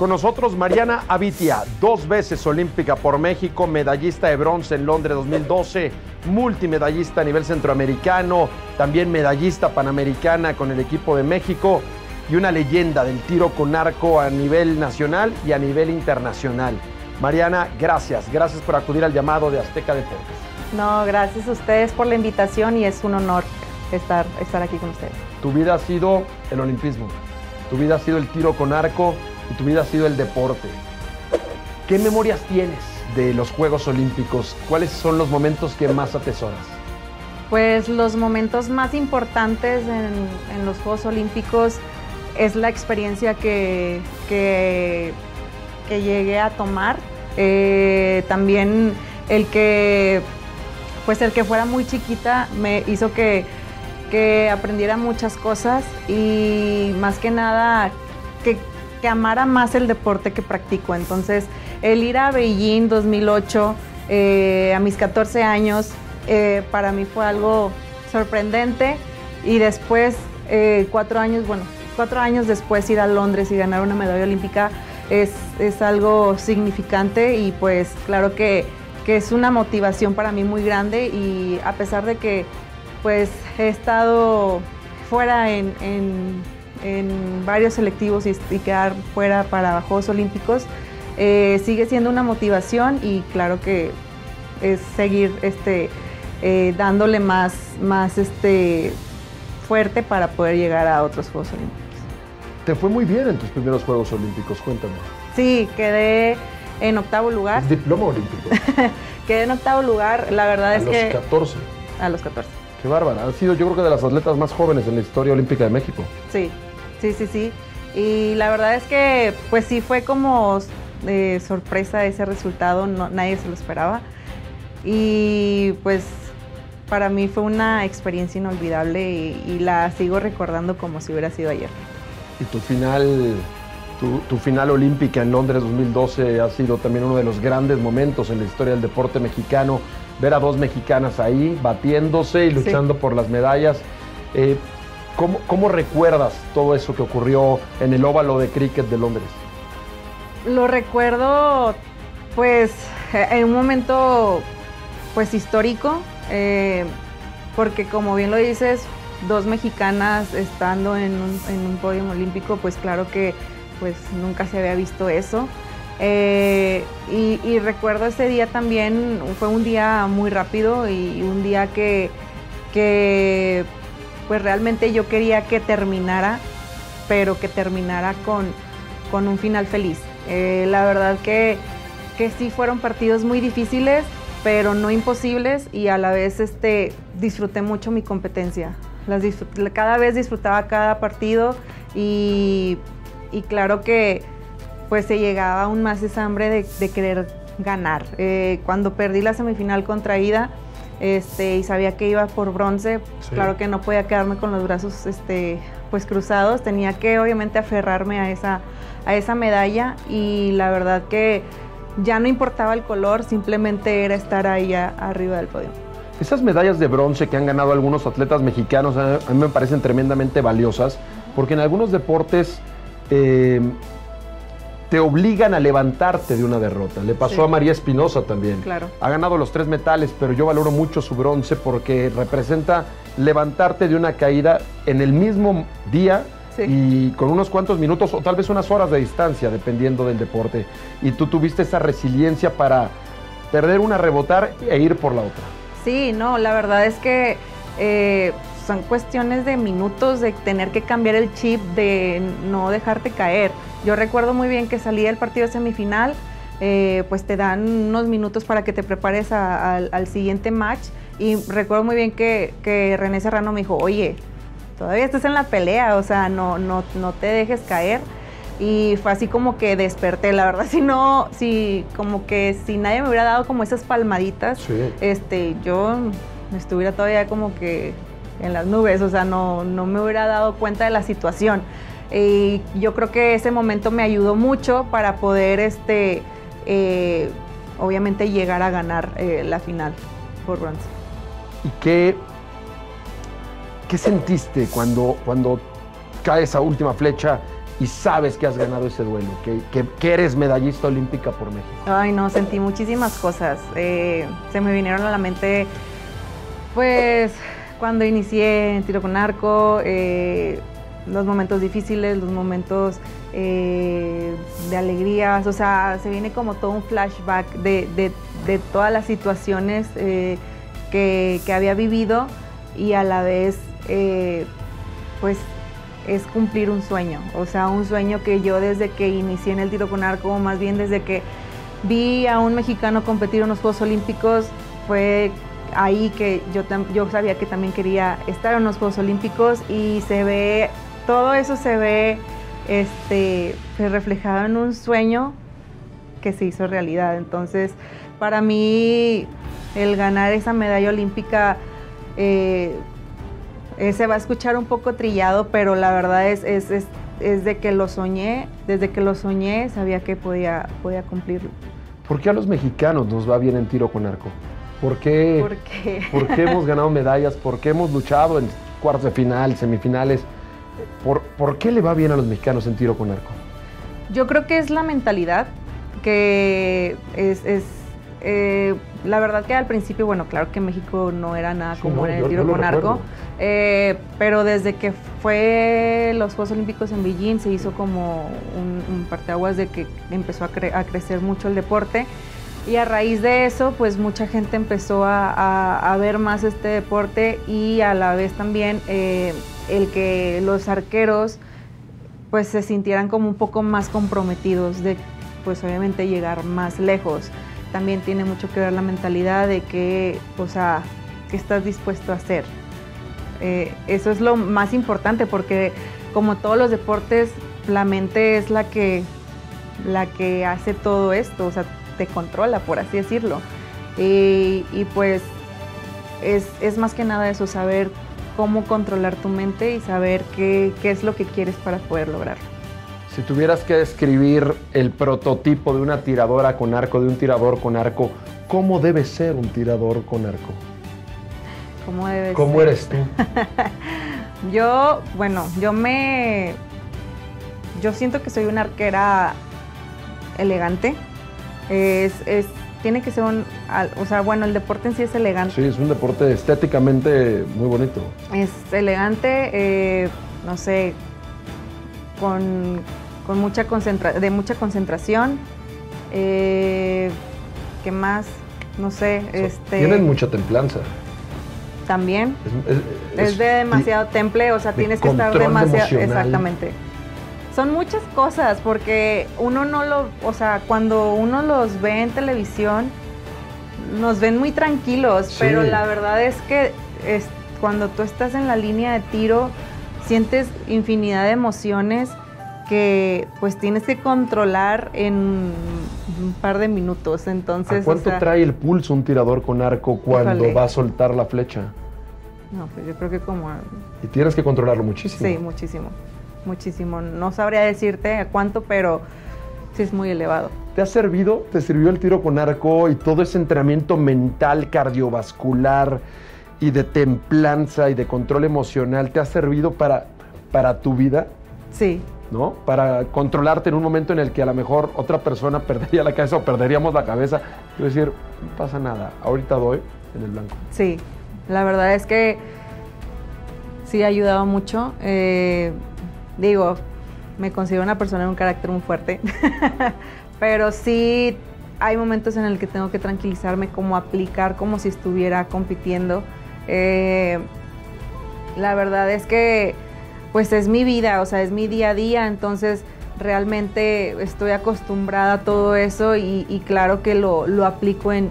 Con nosotros Mariana Avitia, 2 veces olímpica por México, medallista de bronce en Londres 2012, multimedallista a nivel centroamericano, también medallista panamericana con el equipo de México y una leyenda del tiro con arco a nivel nacional y a nivel internacional. Mariana, gracias por acudir al llamado de Azteca Deportes. No, gracias a ustedes por la invitación y es un honor estar aquí con ustedes. Tu vida ha sido el olimpismo, tu vida ha sido el tiro con arco, y tu vida ha sido el deporte. ¿Qué memorias tienes de los Juegos Olímpicos? ¿Cuáles son los momentos que más atesoras? Pues los momentos más importantes en los Juegos Olímpicos es la experiencia que llegué a tomar. También el que fuera muy chiquita me hizo que aprendiera muchas cosas y más que nada que amara más el deporte que practico. Entonces, el ir a Beijing 2008 a mis 14 años, para mí fue algo sorprendente. Y después, 4 años después, ir a Londres y ganar una medalla olímpica es algo significante y pues claro que es una motivación para mí muy grande. Y a pesar de que pues he estado fuera en varios selectivos y quedar fuera para Juegos Olímpicos, sigue siendo una motivación y claro que es seguir dándole más fuerte para poder llegar a otros Juegos Olímpicos. ¿Te fue muy bien en tus primeros Juegos Olímpicos? Cuéntame. Sí, quedé en 8º lugar. Diploma olímpico. Quedé en 8º lugar, la verdad es que... A los 14. A los 14. Qué bárbara. Han sido yo creo que de las atletas más jóvenes en la historia olímpica de México. Sí. Sí. Y la verdad es que, pues sí, fue como sorpresa ese resultado, no, nadie se lo esperaba. Y pues para mí fue una experiencia inolvidable y la sigo recordando como si hubiera sido ayer. Y tu final olímpica en Londres 2012 ha sido también uno de los grandes momentos en la historia del deporte mexicano. Ver a 2 mexicanas ahí, batiéndose y luchando por las medallas. ¿Cómo recuerdas todo eso que ocurrió en el óvalo de cricket de Londres? Lo recuerdo, pues, en un momento, pues, histórico, porque como bien lo dices, 2 mexicanas estando en un podio olímpico, pues, claro que, pues, nunca se había visto eso. Y recuerdo ese día también, fue un día muy rápido y un día que pues realmente yo quería que terminara, pero que terminara con un final feliz. La verdad que sí fueron partidos muy difíciles, pero no imposibles, y a la vez disfruté mucho mi competencia. Cada vez disfrutaba cada partido y claro que pues se llegaba aún más esa hambre de querer ganar. Cuando perdí la semifinal contra Ida, y sabía que iba por bronce, claro que no podía quedarme con los brazos pues cruzados, tenía que obviamente aferrarme a esa medalla y la verdad que ya no importaba el color, simplemente era estar ahí arriba del podio. Esas medallas de bronce que han ganado algunos atletas mexicanos a mí me parecen tremendamente valiosas porque en algunos deportes te obligan a levantarte de una derrota. Le pasó a María Espinosa también. Claro. Ha ganado los 3 metales, pero yo valoro mucho su bronce porque representa levantarte de una caída en el mismo día y con unos cuantos minutos o tal vez unas horas de distancia, dependiendo del deporte. Y tú tuviste esa resiliencia para perder una, rebotar e ir por la otra. Sí, no, la verdad es que son cuestiones de minutos, de tener que cambiar el chip, de no dejarte caer. Yo recuerdo muy bien que salí del partido de semifinal, pues te dan unos minutos para que te prepares al siguiente match y recuerdo muy bien que René Serrano me dijo, oye, todavía estás en la pelea, o sea, no te dejes caer. Y fue así como que desperté, la verdad, como que si nadie me hubiera dado como esas palmaditas, yo estuviera todavía como que en las nubes, o sea, no me hubiera dado cuenta de la situación. Y yo creo que ese momento me ayudó mucho para poder, obviamente, llegar a ganar la final por bronce. ¿Y qué sentiste cuando cae esa última flecha y sabes que has ganado ese duelo, que eres medallista olímpica por México? Ay, no, sentí muchísimas cosas. Se me vinieron a la mente, pues, cuando inicié en tiro con arco, los momentos difíciles, los momentos de alegrías, o sea, se viene como todo un flashback de todas las situaciones que había vivido, y a la vez, pues, es cumplir un sueño, o sea, un sueño que yo desde que inicié en el tiro con arco, más bien desde que vi a un mexicano competir en los Juegos Olímpicos, fue ahí que yo sabía que también quería estar en los Juegos Olímpicos, y se ve, todo eso se ve reflejado en un sueño que se hizo realidad. Entonces, para mí, el ganar esa medalla olímpica, se va a escuchar un poco trillado, pero la verdad es de que lo soñé. Desde que lo soñé, sabía que podía cumplirlo. ¿Por qué a los mexicanos nos va bien en tiro con arco? ¿Por qué hemos ganado medallas? ¿Por qué hemos luchado en cuartos de final, semifinales? ¿Por qué le va bien a los mexicanos en tiro con arco? Yo creo que es la mentalidad, que la verdad que al principio, bueno, claro que México no era nada común en el tiro con arco, pero desde que fue los Juegos Olímpicos en Beijing se hizo como un parteaguas de que empezó a crecer mucho el deporte, y a raíz de eso, pues mucha gente empezó a ver más este deporte, y a la vez también el que los arqueros pues se sintieran como un poco más comprometidos de, pues obviamente, llegar más lejos. También tiene mucho que ver la mentalidad de que, o sea, qué estás dispuesto a hacer. Eso es lo más importante, porque como todos los deportes, la mente es la que hace todo esto, o sea, te controla, por así decirlo. Y pues es más que nada eso, saber cómo controlar tu mente y saber qué es lo que quieres para poder lograrlo. Si tuvieras que describir el prototipo de una tiradora con arco, de un tirador con arco, ¿cómo debe ser un tirador con arco? ¿Cómo eres tú? Yo siento que soy una arquera elegante. Tiene que ser o sea, bueno, el deporte en sí es elegante. Sí, es un deporte estéticamente muy bonito. Es elegante, no sé, con mucha concentración, ¿qué más? No sé, o sea, tienen mucha templanza. También. Es de demasiado temple, o sea, tienes que estar demasiado... Emocional. Exactamente. Son muchas cosas, porque uno no lo... O sea, cuando uno los ve en televisión, nos ven muy tranquilos, sí, pero la verdad es que cuando tú estás en la línea de tiro, sientes infinidad de emociones que pues tienes que controlar en un par de minutos. Entonces, ¿a cuánto trae el pulso un tirador con arco cuando va a soltar la flecha? No, pues yo creo que como... Y tienes que controlarlo muchísimo. Sí, muchísimo, muchísimo. No sabría decirte a cuánto, pero sí es muy elevado. ¿Te sirvió el tiro con arco y todo ese entrenamiento mental, cardiovascular, y de templanza y de control emocional, te ha servido para tu vida? Sí. ¿No? Para controlarte en un momento en el que a lo mejor otra persona perdería la cabeza o perderíamos la cabeza. Es decir, no pasa nada, ahorita doy en el blanco. Sí, la verdad es que sí ha ayudado mucho. Digo, me considero una persona de un carácter muy fuerte, pero sí hay momentos en el que tengo que tranquilizarme, como aplicar como si estuviera compitiendo. La verdad es que pues es mi vida, o sea, es mi día a día, entonces realmente estoy acostumbrada a todo eso, y claro que lo aplico en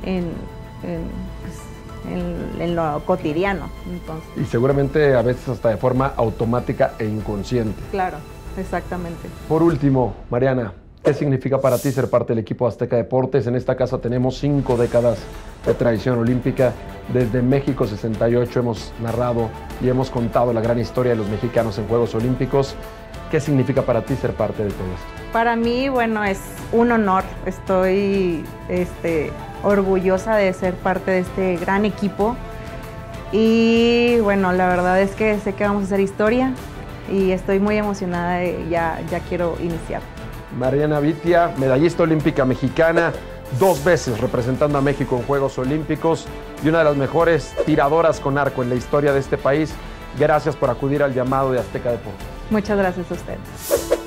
lo cotidiano. Entonces. Y seguramente a veces hasta de forma automática e inconsciente. Claro, exactamente. Por último, Mariana, ¿qué significa para ti ser parte del equipo Azteca Deportes? En esta casa tenemos 5 décadas de tradición olímpica. Desde México 68 hemos narrado y hemos contado la gran historia de los mexicanos en Juegos Olímpicos. ¿Qué significa para ti ser parte de todo esto? Para mí, bueno, es un honor. Estoy orgullosa de ser parte de este gran equipo. Y bueno, la verdad es que sé que vamos a hacer historia. y estoy muy emocionada, ya quiero iniciar. Mariana Avitia, medallista olímpica mexicana, 2 veces representando a México en Juegos Olímpicos y una de las mejores tiradoras con arco en la historia de este país. Gracias por acudir al llamado de Azteca Deportes. Muchas gracias a ustedes.